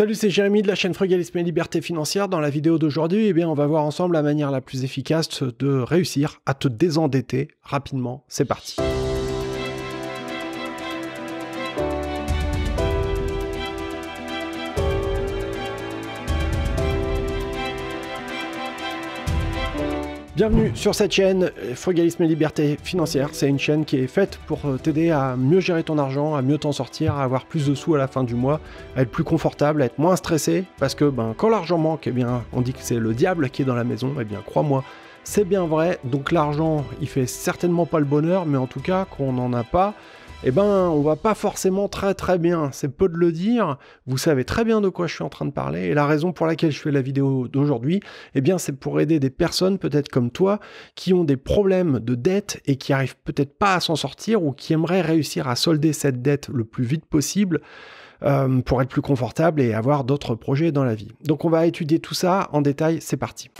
Salut, c'est Jérémy de la chaîne Frugalisme et Liberté Financière. Dans la vidéo d'aujourd'hui, eh bien, on va voir ensemble la manière la plus efficace de réussir à te désendetter rapidement. C'est parti. Bienvenue sur cette chaîne Frugalisme et Liberté Financière. C'est une chaîne qui est faite pour t'aider à mieux gérer ton argent, à mieux t'en sortir, à avoir plus de sous à la fin du mois, à être plus confortable, à être moins stressé. Parce que quand l'argent manque, eh bien, on dit que c'est le diable qui est dans la maison. Eh bien, crois-moi, c'est bien vrai. Donc l'argent, il fait certainement pas le bonheur, mais en tout cas, qu'on n'en a pas, eh ben, on va pas forcément très bien, c'est peu de le dire, vous savez très bien de quoi je suis en train de parler, et la raison pour laquelle je fais la vidéo d'aujourd'hui, eh bien, c'est pour aider des personnes, peut-être comme toi, qui ont des problèmes de dette et qui arrivent peut-être pas à s'en sortir, ou qui aimeraient réussir à solder cette dette le plus vite possible, pour être plus confortable et avoir d'autres projets dans la vie. Donc on va étudier tout ça en détail, c'est parti.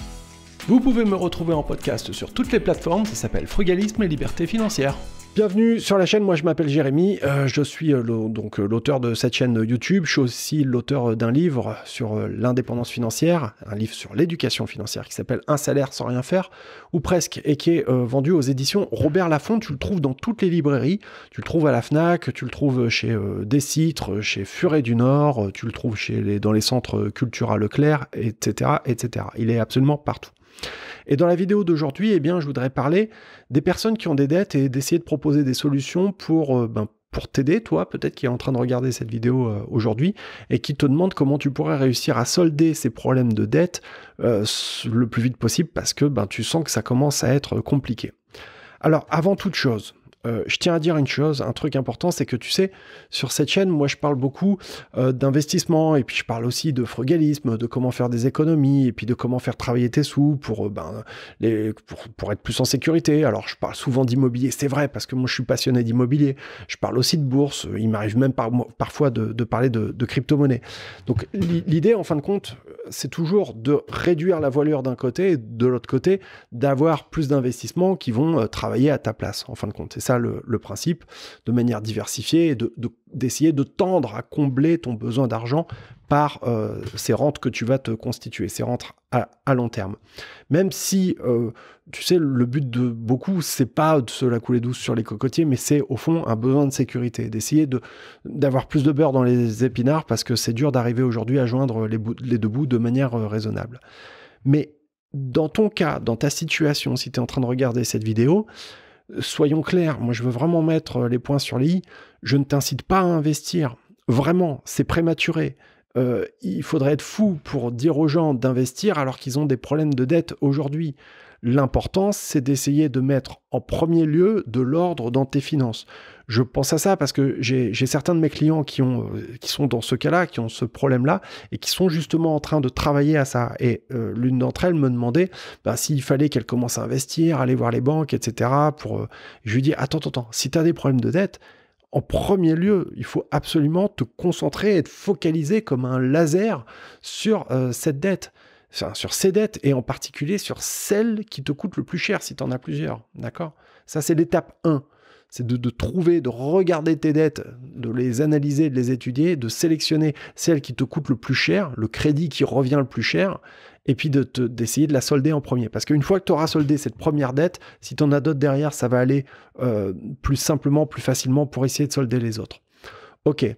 Vous pouvez me retrouver en podcast sur toutes les plateformes, ça s'appelle Frugalisme et Liberté Financière. Bienvenue sur la chaîne, moi je m'appelle Jérémy, je suis l'auteur de cette chaîne YouTube, je suis aussi l'auteur d'un livre sur l'indépendance financière, un livre sur l'éducation financière qui s'appelle Un Salaire Sans Rien Faire, ou presque, et qui est vendu aux éditions Robert Laffont. Tu le trouves dans toutes les librairies, tu le trouves à la FNAC, tu le trouves chez Decitre, chez Furet du Nord, tu le trouves dans les centres culturels à Leclerc, etc., etc. Il est absolument partout. Et dans la vidéo d'aujourd'hui, eh bien, je voudrais parler des personnes qui ont des dettes et d'essayer de proposer des solutions pour t'aider, toi, peut-être qui est en train de regarder cette vidéo aujourd'hui et qui te demande comment tu pourrais réussir à solder ces problèmes de dette le plus vite possible parce que tu sens que ça commence à être compliqué. Alors, avant toute chose, je tiens à dire une chose, un truc important, c'est que tu sais, sur cette chaîne, moi je parle beaucoup d'investissement et puis je parle aussi de frugalisme, de comment faire des économies et puis de comment faire travailler tes sous pour être plus en sécurité. Alors je parle souvent d'immobilier, c'est vrai, parce que moi je suis passionné d'immobilier. Je parle aussi de bourse, il m'arrive même parfois de parler de crypto-monnaie. Donc l'idée, en fin de compte, c'est toujours de réduire la voilure d'un côté et de l'autre côté, d'avoir plus d'investissements qui vont travailler à ta place, en fin de compte. C'est ça le principe, de manière diversifiée, et d'essayer de tendre à combler ton besoin d'argent par ces rentes que tu vas te constituer, ces rentes à long terme. Même si, tu sais, le but de beaucoup, c'est pas de se la couler douce sur les cocotiers, mais c'est au fond un besoin de sécurité, d'essayer d'avoir plus de beurre dans les épinards, parce que c'est dur d'arriver aujourd'hui à joindre les deux bouts de manière raisonnable. Mais dans ton cas, dans ta situation, si tu es en train de regarder cette vidéo, soyons clairs, moi je veux vraiment mettre les points sur les i, je ne t'incite pas à investir, vraiment, c'est prématuré. Il faudrait être fou pour dire aux gens d'investir alors qu'ils ont des problèmes de dette aujourd'hui. L'important, c'est d'essayer de mettre en premier lieu de l'ordre dans tes finances. Je pense à ça parce que j'ai certains de mes clients qui sont dans ce cas-là, qui ont ce problème-là et qui sont justement en train de travailler à ça. Et l'une d'entre elles me demandait s'il fallait qu'elle commence à investir, aller voir les banques, etc. Je lui dis, attends, si tu as des problèmes de dette, en premier lieu, il faut absolument te concentrer et te focaliser comme un laser sur cette dette. Enfin, sur ces dettes et en particulier sur celles qui te coûtent le plus cher si tu en as plusieurs, d'accord? Ça, c'est l'étape 1, c'est de trouver, de regarder tes dettes, de les analyser, de les étudier, de sélectionner celles qui te coûtent le plus cher, le crédit qui revient le plus cher, et puis d'essayer de la solder en premier. Parce qu'une fois que tu auras soldé cette première dette, si tu en as d'autres derrière, ça va aller plus simplement, plus facilement pour essayer de solder les autres. Ok,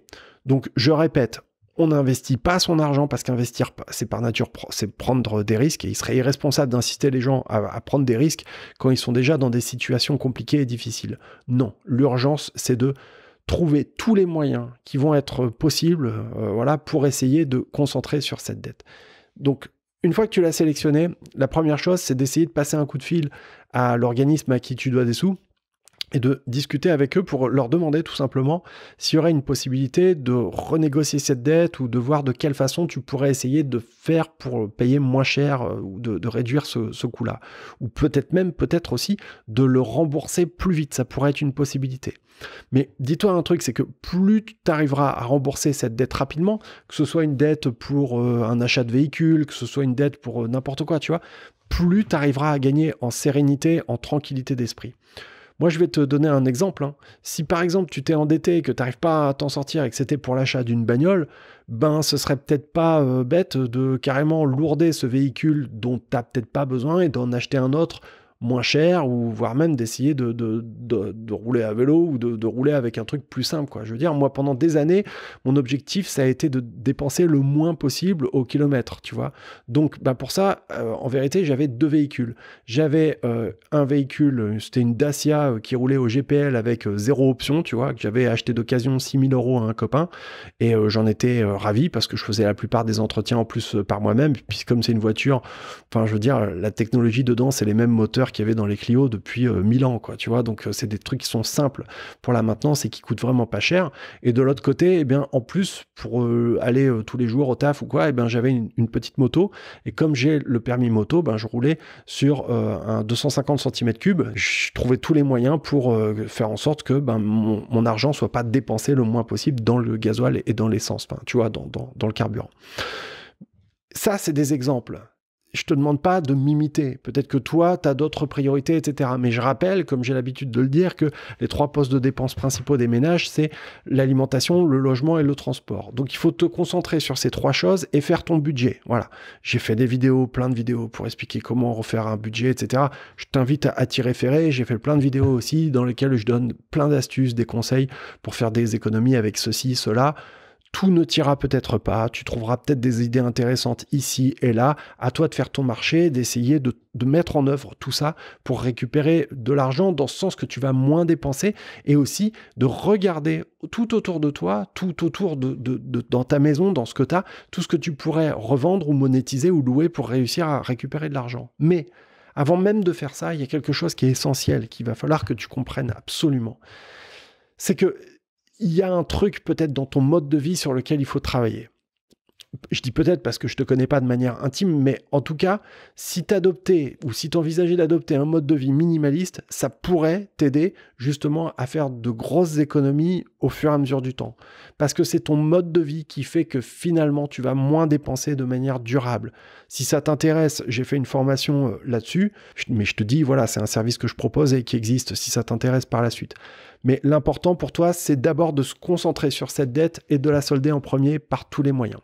donc je répète, on n'investit pas son argent parce qu'investir, c'est par nature, c'est prendre des risques et il serait irresponsable d'inciter les gens à prendre des risques quand ils sont déjà dans des situations compliquées et difficiles. Non, l'urgence, c'est de trouver tous les moyens qui vont être possibles pour essayer de concentrer sur cette dette. Donc, une fois que tu l'as sélectionné, la première chose, c'est d'essayer de passer un coup de fil à l'organisme à qui tu dois des sous, et de discuter avec eux pour leur demander tout simplement s'il y aurait une possibilité de renégocier cette dette ou de voir de quelle façon tu pourrais essayer de faire pour payer moins cher ou de réduire ce coût-là. Ou peut-être aussi de le rembourser plus vite, ça pourrait être une possibilité. Mais dis-toi un truc, c'est que plus tu arriveras à rembourser cette dette rapidement, que ce soit une dette pour un achat de véhicule, que ce soit une dette pour n'importe quoi, tu vois, plus tu arriveras à gagner en sérénité, en tranquillité d'esprit. Moi, je vais te donner un exemple. Hein. Si par exemple, tu t'es endetté et que tu n'arrives pas à t'en sortir et que c'était pour l'achat d'une bagnole, ben, ce serait peut-être pas bête de carrément lourder ce véhicule dont tu n'as peut-être pas besoin et d'en acheter un autre moins cher, ou voire même d'essayer de rouler à vélo ou de rouler avec un truc plus simple, quoi. Je veux dire, moi, pendant des années, mon objectif, ça a été de dépenser le moins possible au kilomètre, tu vois. Donc, bah pour ça, en vérité, j'avais deux véhicules. J'avais un véhicule, c'était une Dacia qui roulait au GPL avec zéro option, tu vois, que j'avais acheté d'occasion 6 000 € à un copain, et j'en étais ravi, parce que je faisais la plupart des entretiens en plus par moi-même, puis comme c'est une voiture, enfin, je veux dire, la technologie dedans, c'est les mêmes moteurs qu'il y avait dans les Clio depuis 1000 ans, quoi, tu vois. Donc c'est des trucs qui sont simples pour la maintenance et qui coûtent vraiment pas cher. Et de l'autre côté, eh bien, en plus, pour aller tous les jours au taf ou quoi, eh bien, j'avais une petite moto, et comme j'ai le permis moto, ben, je roulais sur un 250 cm3. Je trouvais tous les moyens pour faire en sorte que ben, mon argent soit pas dépensé le moins possible dans le gasoil et dans l'essence, enfin, tu vois, dans le carburant. Ça, c'est des exemples. Je te demande pas de m'imiter. Peut-être que toi, tu as d'autres priorités, etc. Mais je rappelle, comme j'ai l'habitude de le dire, que les trois postes de dépenses principaux des ménages, c'est l'alimentation, le logement et le transport. Donc, il faut te concentrer sur ces trois choses et faire ton budget. Voilà. J'ai fait des vidéos, plein de vidéos pour expliquer comment refaire un budget, etc. Je t'invite à t'y référer. J'ai fait plein de vidéos aussi dans lesquelles je donne plein d'astuces, des conseils pour faire des économies avec ceci, cela. Tout ne t'ira peut-être pas, tu trouveras peut-être des idées intéressantes ici et là, à toi de faire ton marché, d'essayer de mettre en œuvre tout ça pour récupérer de l'argent dans ce sens que tu vas moins dépenser, et aussi de regarder tout autour de toi, tout autour dans ta maison, dans ce que tu as, tout ce que tu pourrais revendre ou monétiser ou louer pour réussir à récupérer de l'argent. Mais avant même de faire ça, il y a quelque chose qui est essentiel, qu'il va falloir que tu comprennes absolument. C'est que il y a un truc peut-être dans ton mode de vie sur lequel il faut travailler. Je dis peut-être parce que je ne te connais pas de manière intime, mais en tout cas, si tu adoptais ou si tu envisageais d'adopter un mode de vie minimaliste, ça pourrait t'aider justement à faire de grosses économies au fur et à mesure du temps. Parce que c'est ton mode de vie qui fait que finalement, tu vas moins dépenser de manière durable. Si ça t'intéresse, j'ai fait une formation là-dessus, mais je te dis, voilà, c'est un service que je propose et qui existe si ça t'intéresse par la suite. Mais l'important pour toi, c'est d'abord de se concentrer sur cette dette et de la solder en premier par tous les moyens.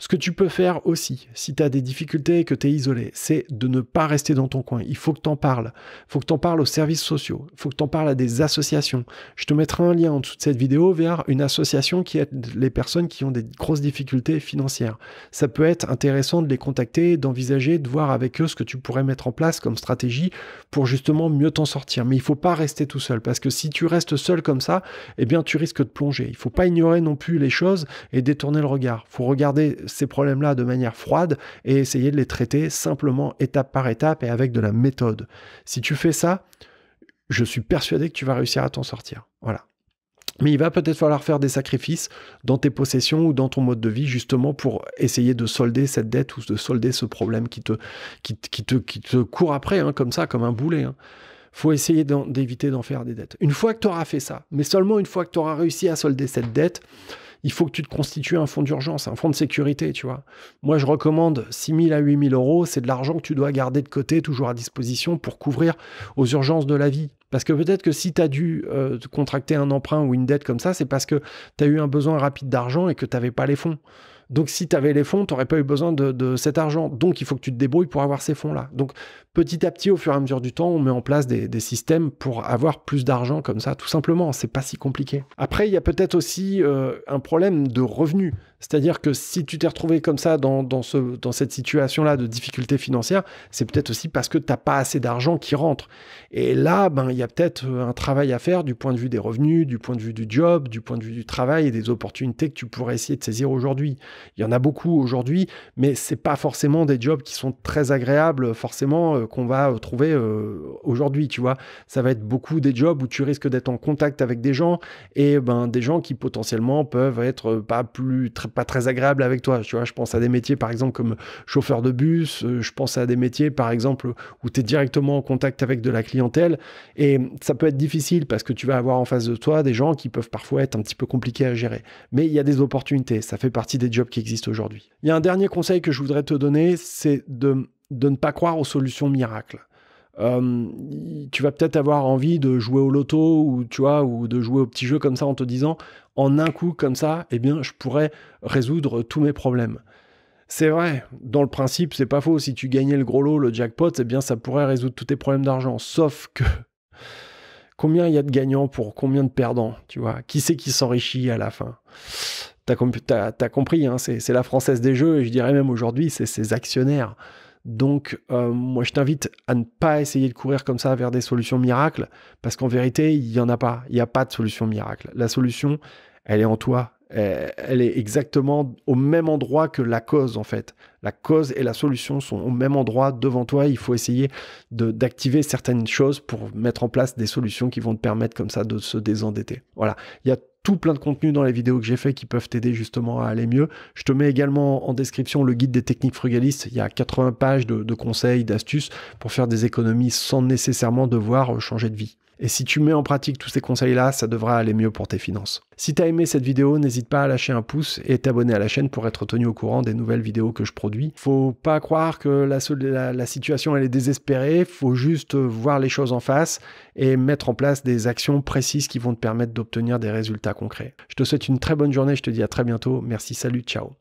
Ce que tu peux faire aussi, si tu as des difficultés et que tu es isolé, c'est de ne pas rester dans ton coin. Il faut que tu en parles. Il faut que tu en parles aux services sociaux. Il faut que tu en parles à des associations. Je te mettrai un lien en dessous de cette vidéo vers une association qui aide les personnes qui ont des grosses difficultés financières. Ça peut être intéressant de les contacter, d'envisager, de voir avec eux ce que tu pourrais mettre en place comme stratégie pour justement mieux t'en sortir. Mais il ne faut pas rester tout seul, parce que si tu restes seul comme ça, eh bien tu risques de plonger. Il ne faut pas ignorer non plus les choses et détourner le regard. Il faut regarder ces problèmes-là de manière froide et essayer de les traiter simplement étape par étape et avec de la méthode. Si tu fais ça, je suis persuadé que tu vas réussir à t'en sortir. Voilà. Mais il va peut-être falloir faire des sacrifices dans tes possessions ou dans ton mode de vie, justement pour essayer de solder cette dette ou de solder ce problème qui te court après, hein, comme ça, comme un boulet, hein. Faut essayer d'éviter d'en faire des dettes. Une fois que tu auras fait ça, mais seulement une fois que tu auras réussi à solder cette dette, il faut que tu te constitues un fonds d'urgence, un fonds de sécurité, tu vois. Moi, je recommande 6 000 à 8 000 €. C'est de l'argent que tu dois garder de côté, toujours à disposition pour couvrir aux urgences de la vie. Parce que peut-être que si tu as dû contracter un emprunt ou une dette comme ça, c'est parce que tu as eu un besoin rapide d'argent et que tu n'avais pas les fonds. Donc, si tu avais les fonds, tu n'aurais pas eu besoin de cet argent. Donc, il faut que tu te débrouilles pour avoir ces fonds-là. Donc, petit à petit, au fur et à mesure du temps, on met en place des systèmes pour avoir plus d'argent comme ça, tout simplement. C'est pas si compliqué. Après, il y a peut-être aussi un problème de revenus. C'est-à-dire que si tu t'es retrouvé comme ça dans cette situation-là de difficulté financière, c'est peut-être aussi parce que tu n'as pas assez d'argent qui rentre. Et là, ben, il y a peut-être un travail à faire du point de vue des revenus, du point de vue du job, du point de vue du travail et des opportunités que tu pourrais essayer de saisir aujourd'hui. Il y en a beaucoup aujourd'hui, mais ce n'est pas forcément des jobs qui sont très agréables, forcément, qu'on va trouver aujourd'hui, tu vois. Ça va être beaucoup des jobs où tu risques d'être en contact avec des gens et ben, des gens qui potentiellement peuvent être pas très agréable avec toi, tu vois. Je pense à des métiers par exemple comme chauffeur de bus, je pense à des métiers par exemple où tu es directement en contact avec de la clientèle, et ça peut être difficile parce que tu vas avoir en face de toi des gens qui peuvent parfois être un petit peu compliqués à gérer, mais il y a des opportunités, ça fait partie des jobs qui existent aujourd'hui. Il y a un dernier conseil que je voudrais te donner, c'est de ne pas croire aux solutions miracles. Tu vas peut-être avoir envie de jouer au loto ou, tu vois, ou de jouer au petit jeu comme ça en te disant en un coup comme ça, eh bien, je pourrais résoudre tous mes problèmes. C'est vrai, dans le principe, c'est pas faux. Si tu gagnais le gros lot, le jackpot, eh bien, ça pourrait résoudre tous tes problèmes d'argent. Sauf que combien il y a de gagnants pour combien de perdants, tu vois? Qui c'est qui s'enrichit à la fin? T'as compris, hein, c'est la Française des jeux, et je dirais même aujourd'hui, c'est ses actionnaires. Donc, moi, je t'invite à ne pas essayer de courir comme ça vers des solutions miracles, parce qu'en vérité, il n'y en a pas. Il n'y a pas de solution miracle. La solution, elle est en toi. Elle est exactement au même endroit que la cause, en fait. La cause et la solution sont au même endroit devant toi. Il faut essayer d'activer certaines choses pour mettre en place des solutions qui vont te permettre comme ça de se désendetter. Voilà. Il y a tout plein de contenus dans les vidéos que j'ai fait qui peuvent t'aider justement à aller mieux. Je te mets également en description le guide des techniques frugalistes. Il y a 80 pages de conseils, d'astuces pour faire des économies sans nécessairement devoir changer de vie. Et si tu mets en pratique tous ces conseils-là, ça devra aller mieux pour tes finances. Si tu as aimé cette vidéo, n'hésite pas à lâcher un pouce et t'abonner à la chaîne pour être tenu au courant des nouvelles vidéos que je produis. Faut pas croire que la situation elle est désespérée, faut juste voir les choses en face et mettre en place des actions précises qui vont te permettre d'obtenir des résultats concrets. Je te souhaite une très bonne journée, je te dis à très bientôt. Merci, salut, ciao.